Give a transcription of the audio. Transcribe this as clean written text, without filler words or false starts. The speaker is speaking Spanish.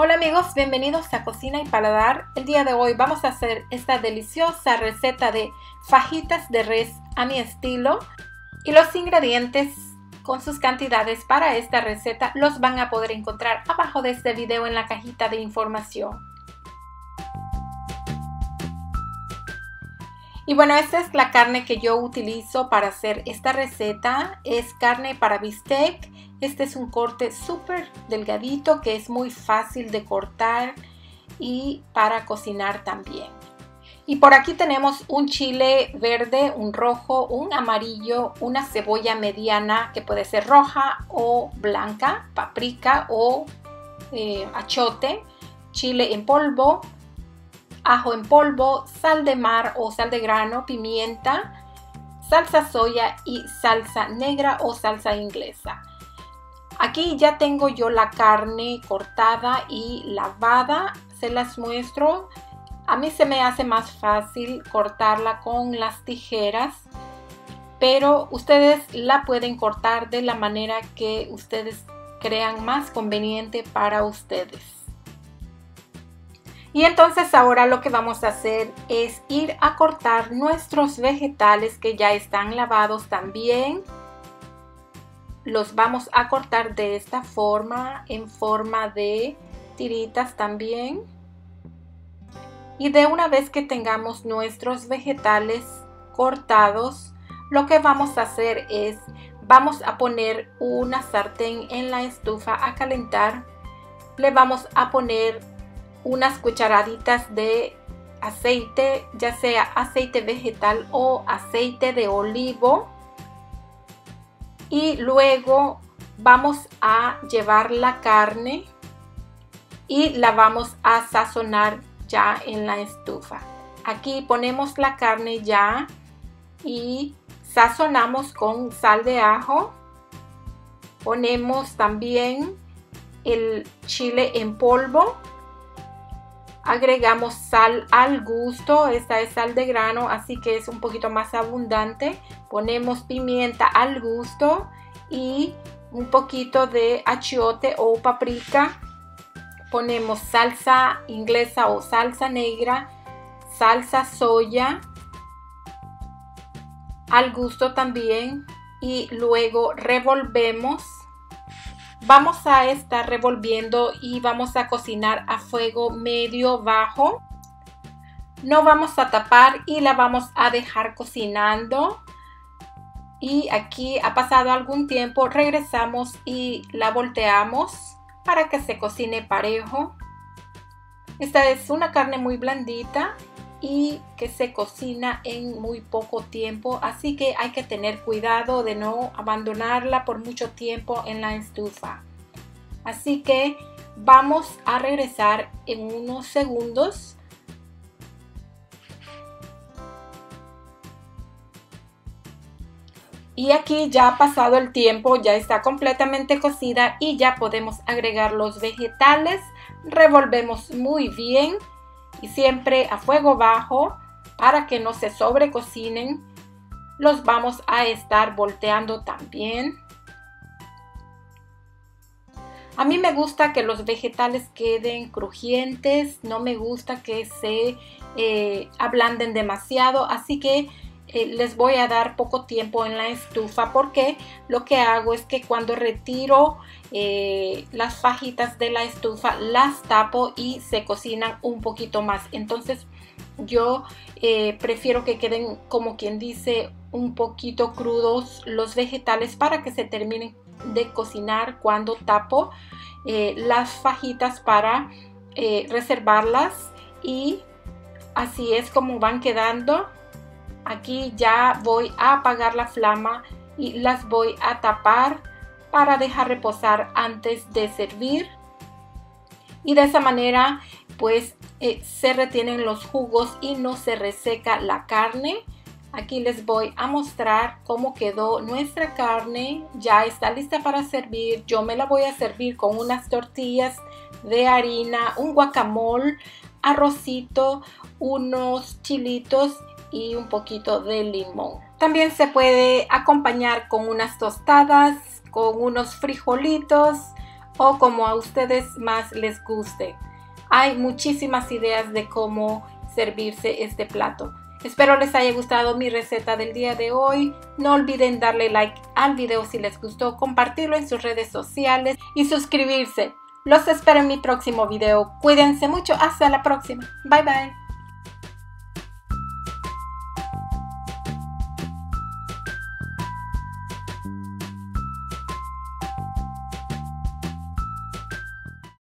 Hola amigos, bienvenidos a Cocina y Paladar. El día de hoy vamos a hacer esta deliciosa receta de fajitas de res a mi estilo, y los ingredientes con sus cantidades para esta receta los van a poder encontrar abajo de este video en la cajita de información. Y bueno, esta es la carne que yo utilizo para hacer esta receta. Es carne para bistec. Este es un corte súper delgadito que es muy fácil de cortar y para cocinar también. Y por aquí tenemos un chile verde, un rojo, un amarillo, una cebolla mediana que puede ser roja o blanca, paprika o achiote, chile en polvo, ajo en polvo, sal de mar o sal de grano, pimienta, salsa soya y salsa negra o salsa inglesa. Aquí ya tengo yo la carne cortada y lavada, se las muestro. A mí se me hace más fácil cortarla con las tijeras, pero ustedes la pueden cortar de la manera que ustedes crean más conveniente para ustedes. Y entonces ahora lo que vamos a hacer es ir a cortar nuestros vegetales que ya están lavados también. Los vamos a cortar de esta forma, en forma de tiritas también. Y de una vez que tengamos nuestros vegetales cortados, lo que vamos a hacer es, vamos a poner una sartén en la estufa a calentar. Le vamos a poner unas cucharaditas de aceite, ya sea aceite vegetal o aceite de olivo, y luego vamos a llevar la carne y la vamos a sazonar ya en la estufa. Aquí ponemos la carne ya y sazonamos con sal de ajo. Ponemos también el chile en polvo. Agregamos sal al gusto, esta es sal de grano, así que es un poquito más abundante. Ponemos pimienta al gusto y un poquito de achiote o paprika. Ponemos salsa inglesa o salsa negra, salsa soya al gusto también, y luego revolvemos. Vamos a estar revolviendo y vamos a cocinar a fuego medio bajo. No vamos a tapar y la vamos a dejar cocinando. Y aquí ha pasado algún tiempo, regresamos y la volteamos para que se cocine parejo. Esta es una carne muy blandita y que se cocina en muy poco tiempo, así que hay que tener cuidado de no abandonarla por mucho tiempo en la estufa. Así que vamos a regresar en unos segundos. Y aquí ya ha pasado el tiempo, ya está completamente cocida y ya podemos agregar los vegetales. Revolvemos muy bien y siempre a fuego bajo para que no se sobrecocinen. Los vamos a estar volteando también. A mí me gusta que los vegetales queden crujientes, no me gusta que se ablanden demasiado, así que les voy a dar poco tiempo en la estufa, porque lo que hago es que cuando retiro las fajitas de la estufa las tapo y se cocinan un poquito más. Entonces yo prefiero que queden, como quien dice, un poquito crudos los vegetales para que se terminen de cocinar cuando tapo las fajitas para reservarlas, y así es como van quedando. Aquí ya voy a apagar la flama y las voy a tapar para dejar reposar antes de servir. Y de esa manera pues se retienen los jugos y no se reseca la carne. Aquí les voy a mostrar cómo quedó nuestra carne. Ya está lista para servir. Yo me la voy a servir con unas tortillas de harina, un guacamole, arrocito, unos chilitos y un poquito de limón. También se puede acompañar con unas tostadas, con unos frijolitos o como a ustedes más les guste. Hay muchísimas ideas de cómo servirse este plato. Espero les haya gustado mi receta del día de hoy. No olviden darle like al video si les gustó, compartirlo en sus redes sociales y suscribirse. Los espero en mi próximo video. Cuídense mucho. Hasta la próxima. Bye bye.